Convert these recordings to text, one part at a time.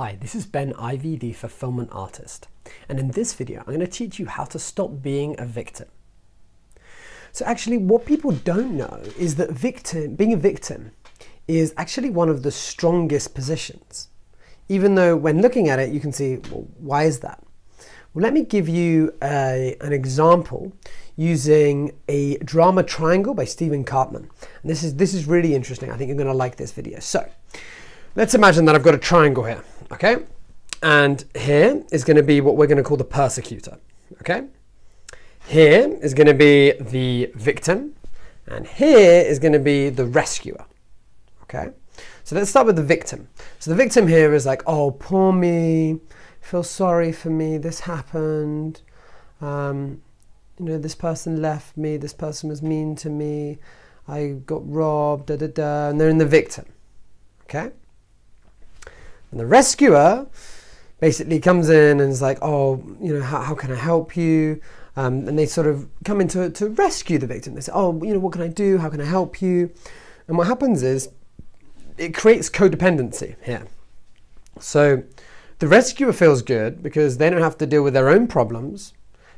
Hi, this is Ben Ivey, the Fulfillment Artist, and in this video I'm going to teach you how to stop being a victim. So actually what people don't know is that being a victim is actually one of the strongest positions, even though when looking at it you can see, well, why is that? Well, let me give you an example using a drama triangle by Stephen Karpman. And this is really interesting. I think you're going to like this video. So let's imagine that I've got a triangle here, okay? And here is going to be what we're going to call the persecutor, okay? Here is going to be the victim, and here is going to be the rescuer, okay? So let's start with the victim. So the victim here is like, oh, poor me, feel sorry for me, this happened, you know, this person left me, this person was mean to me, I got robbed, da-da-da, and they're in the victim, okay? And the rescuer basically comes in and is like, oh, you know, how can I help you? And they sort of come in to rescue the victim. They say, oh, you know, what can I do? How can I help you? And what happens is it creates codependency here. So the rescuer feels good because they don't have to deal with their own problems.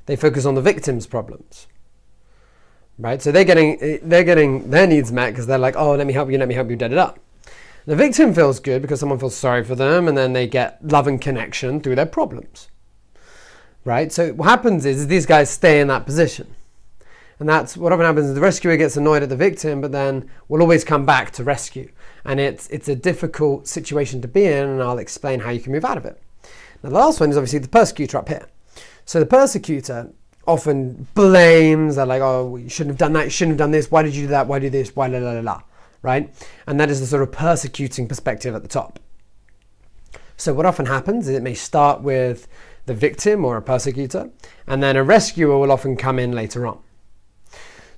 They focus on the victim's problems, right? So they're getting their needs met because they're like, oh, let me help you, da-da-da. The victim feels good because someone feels sorry for them, and then they get love and connection through their problems, right? So what happens is these guys stay in that position. And that's what often happens is the rescuer gets annoyed at the victim, but then will always come back to rescue. And it's a difficult situation to be in, and I'll explain how you can move out of it. Now the last one is obviously the persecutor up here. So the persecutor often blames, they're like, oh, you shouldn't have done that, you shouldn't have done this, why did you do that, why do this, why la la la la. Right? And that is the sort of persecuting perspective at the top. So what often happens is it may start with the victim or a persecutor, and then a rescuer will often come in later on.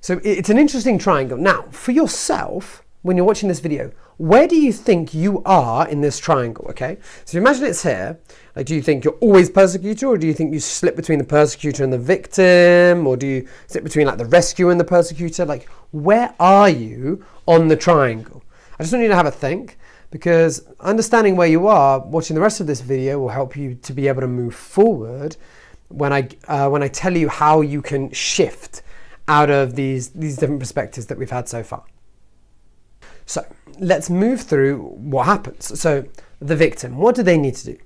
So it's an interesting triangle. Now, for yourself, when you're watching this video, where do you think you are in this triangle, okay? So imagine it's here. Like, do you think you're always persecutor, or do you think you slip between the persecutor and the victim, or do you slip between like the rescuer and the persecutor? Like, where are you on the triangle? I just want you to have a think, because understanding where you are, watching the rest of this video will help you to be able to move forward when I tell you how you can shift out of these different perspectives that we've had so far. So let's move through what happens. So the victim, what do they need to do?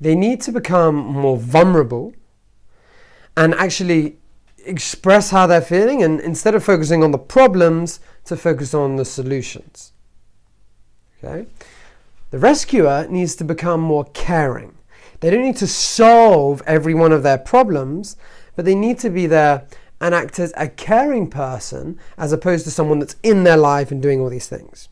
They need to become more vulnerable and actually express how they're feeling, and instead of focusing on the problems, to focus on the solutions, okay? The rescuer needs to become more caring. They don't need to solve every one of their problems, but they need to be there and act as a caring person, as opposed to someone that's in their life and doing all these things.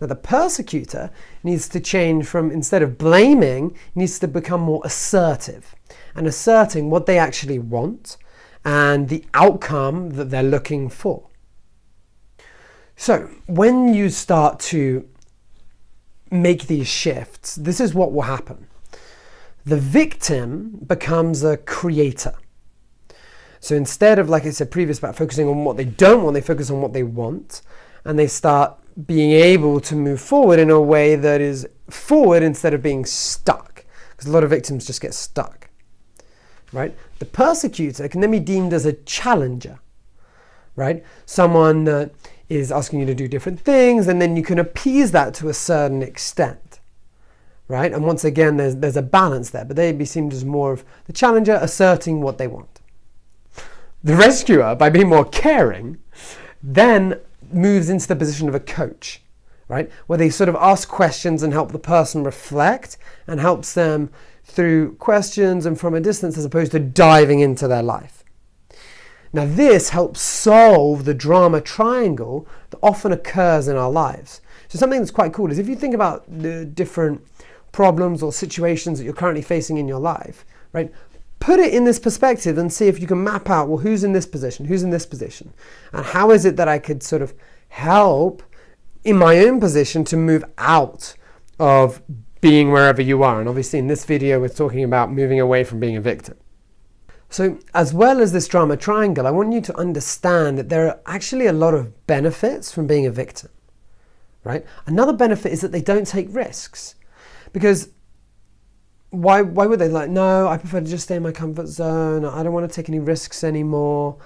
Now the persecutor needs to change from, instead of blaming, needs to become more assertive, and asserting what they actually want and the outcome that they're looking for. So when you start to make these shifts, this is what will happen. The victim becomes a creator. So instead of, like I said previous, about focusing on what they don't want, they focus on what they want, and they start being able to move forward in a way that is forward instead of being stuck, because a lot of victims just get stuck, right? The persecutor can then be deemed as a challenger, right? Someone that is asking you to do different things, and then you can appease that to a certain extent, right? And once again, there's a balance there, but they'd be seen as more of the challenger asserting what they want. The rescuer, by being more caring, then moves into the position of a coach, right? Where they sort of ask questions and help the person reflect, and helps them through questions and from a distance, as opposed to diving into their life. Now this helps solve the drama triangle that often occurs in our lives. So something that's quite cool is if you think about the different problems or situations that you're currently facing in your life, right? Put it in this perspective and see if you can map out, well, who's in this position, and how is it that I could sort of help in my own position to move out of being wherever you are. And obviously in this video we're talking about moving away from being a victim. So as well as this drama triangle, I want you to understand that there are actually a lot of benefits from being a victim, right? Another benefit is that they don't take risks, because why would they? Like, no, I prefer to just stay in my comfort zone. I don't want to take any risks anymore.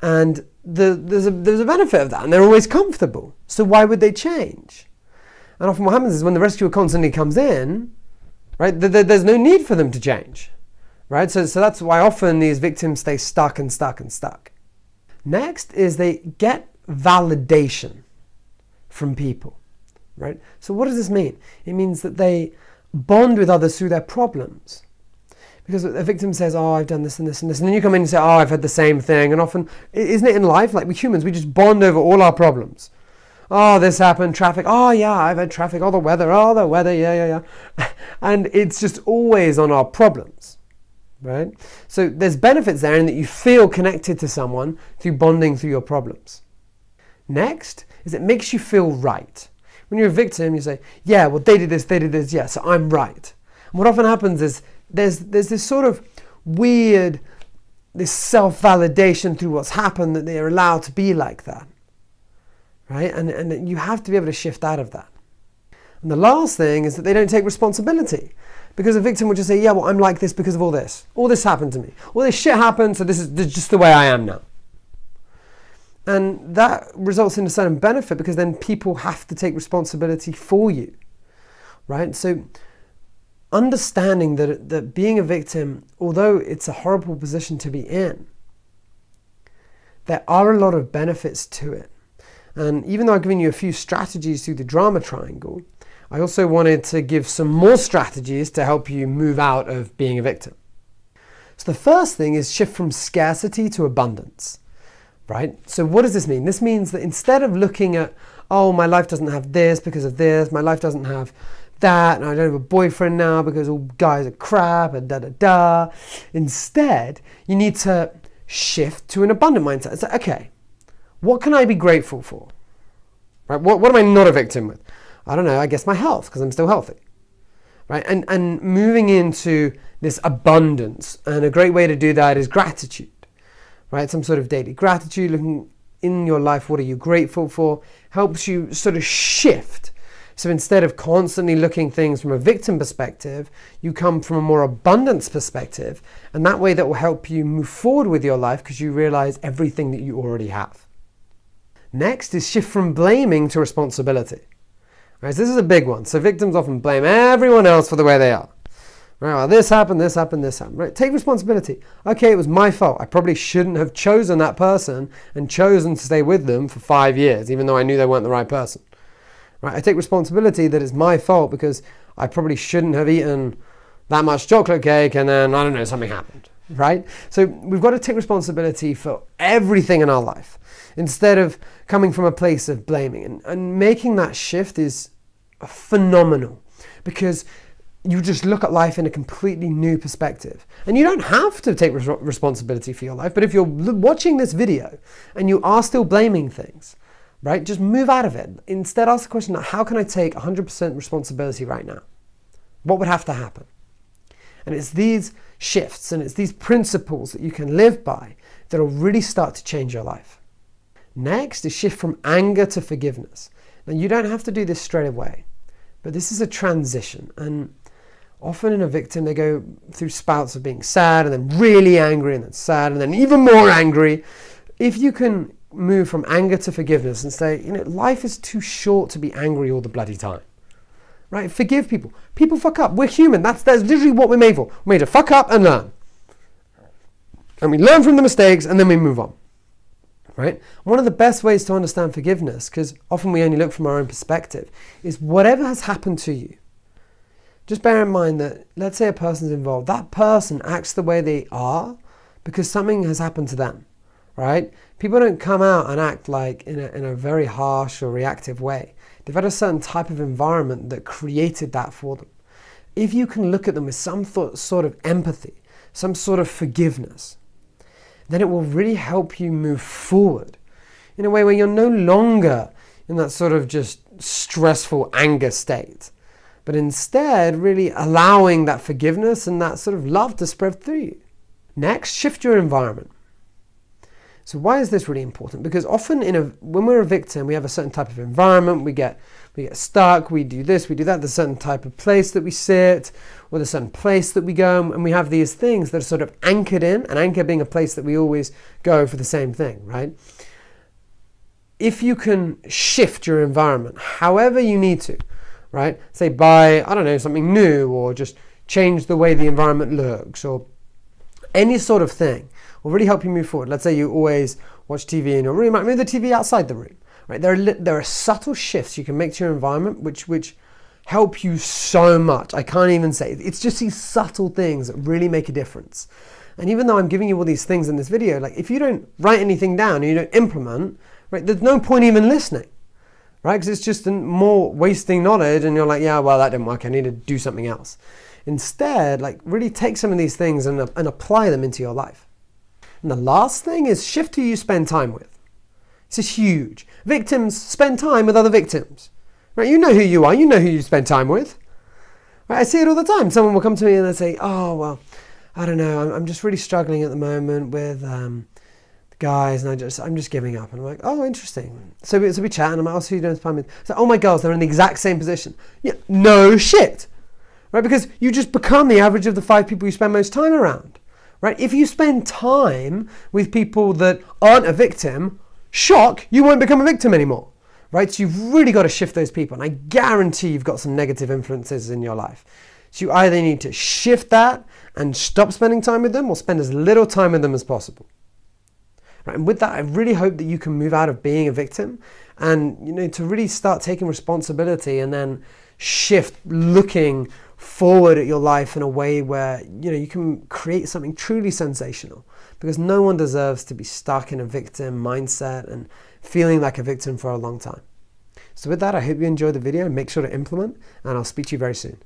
And there's a benefit of that, and they're always comfortable. So why would they change? And often what happens is when the rescuer constantly comes in, right, there's no need for them to change, right? So that's why often these victims stay stuck and stuck and stuck. Next is they get validation from people, right? So what does this mean? It means that they bond with others through their problems. Because a victim says, oh, I've done this and this and this, and then you come in and say, oh, I've had the same thing. And often, isn't it in life, like we humans, we just bond over all our problems. Oh, this happened, traffic, oh yeah, I've had traffic, oh the weather, yeah. And it's just always on our problems, right? So there's benefits there in that you feel connected to someone through bonding through your problems. Next is it makes you feel right. When you're a victim, you say, yeah, well they did this, yeah, so I'm right. And what often happens is there's this sort of weird, this self-validation through what's happened that they're allowed to be like that, right? And you have to be able to shift out of that. And the last thing is that they don't take responsibility, because a victim will just say, yeah, well, I'm like this because of all this. All this happened to me. All this shit happened, so this is just the way I am now. And that results in a certain benefit, because then people have to take responsibility for you, right? So understanding that being a victim, although it's a horrible position to be in, there are a lot of benefits to it. And even though I've given you a few strategies through the drama triangle, I also wanted to give some more strategies to help you move out of being a victim. So the first thing is shift from scarcity to abundance, right? So what does this mean? This means that instead of looking at, oh, my life doesn't have this because of this, my life doesn't have that, and I don't have a boyfriend now because all guys are crap, and da-da-da. Instead, you need to shift to an abundant mindset. It's like, okay, what can I be grateful for? Right? What am I not a victim with? I don't know, I guess my health, because I'm still healthy, right? And moving into this abundance, and a great way to do that is gratitude, right? Some sort of daily gratitude, looking in your life, what are you grateful for, helps you sort of shift. So instead of constantly looking things from a victim perspective, you come from a more abundance perspective, and that way that will help you move forward with your life, because you realize everything that you already have. Next is shift from blaming to responsibility. Right, so this is a big one. So victims often blame everyone else for the way they are. Right, well, this happened, this happened, this happened. Right, take responsibility. Okay, it was my fault. I probably shouldn't have chosen that person and chosen to stay with them for 5 years, even though I knew they weren't the right person. Right, I take responsibility that it's my fault because I probably shouldn't have eaten that much chocolate cake, and then, I don't know, something happened. Right? So we've got to take responsibility for everything in our life, instead of coming from a place of blaming. And making that shift is phenomenal, because you just look at life in a completely new perspective. And you don't have to take responsibility for your life, but if you're watching this video and you are still blaming things, right, just move out of it. Instead, ask the question, how can I take 100% responsibility right now? What would have to happen? And it's these shifts and it's these principles that you can live by that will really start to change your life. Next is shift from anger to forgiveness. Now, you don't have to do this straight away, but this is a transition. And often in a victim, they go through spouts of being sad and then really angry and then sad and then even more angry. If you can move from anger to forgiveness and say, you know, life is too short to be angry all the bloody time. Right? Forgive people. People fuck up. We're human. That's literally what we're made for. We're made to fuck up and learn. And we learn from the mistakes and then we move on. Right? One of the best ways to understand forgiveness, because often we only look from our own perspective, is whatever has happened to you. Just bear in mind that, let's say a person's involved, that person acts the way they are because something has happened to them, right? People don't come out and act like in a very harsh or reactive way. They've had a certain type of environment that created that for them. If you can look at them with some sort of empathy, some sort of forgiveness, then it will really help you move forward in a way where you're no longer in that sort of just stressful anger state, but instead really allowing that forgiveness and that sort of love to spread through you. Next, shift your environment. So why is this really important? Because often when we're a victim, we have a certain type of environment, we get stuck, we do this, we do that, there's a certain type of place that we sit, or there's a certain place that we go, and we have these things that are sort of anchored in, and anchor being a place that we always go for the same thing, right? If you can shift your environment, however you need to, right? Say buy, I don't know, something new, or just change the way the environment looks, or any sort of thing will really help you move forward. Let's say you always watch TV in your room, move the TV outside the room, right? There are subtle shifts you can make to your environment which help you so much. I can't even say. It's just these subtle things that really make a difference. And even though I'm giving you all these things in this video, like if you don't write anything down and you don't implement, right, there's no point even listening, right? Because it's just more wasting knowledge and you're like, yeah, well, that didn't work. I need to do something else. Instead, like really take some of these things and apply them into your life. And the last thing is shift who you spend time with. This is huge. Victims spend time with other victims. Right? You know who you are. You know who you spend time with. Right? I see it all the time. Someone will come to me and they say, oh, well, I don't know. I'm just really struggling at the moment with the guys, and I'm just giving up. And I'm like, oh, interesting. So we chat, and I'm like, oh, so you don't spend time with? It's like, oh, my girls, they're in the exact same position. Yeah, no shit. Right? Because you just become the average of the 5 people you spend most time around. Right? If you spend time with people that aren't a victim, shock, you won't become a victim anymore. Right? So you've really got to shift those people. And I guarantee you've got some negative influences in your life. So you either need to shift that and stop spending time with them, or spend as little time with them as possible. Right? And with that, I really hope that you can move out of being a victim and, you know, to really start taking responsibility and then shift looking forward at your life in a way where, you know, you can create something truly sensational, because no one deserves to be stuck in a victim mindset and feeling like a victim for a long time. So with that, I hope you enjoyed the video. Make sure to implement, and I'll speak to you very soon.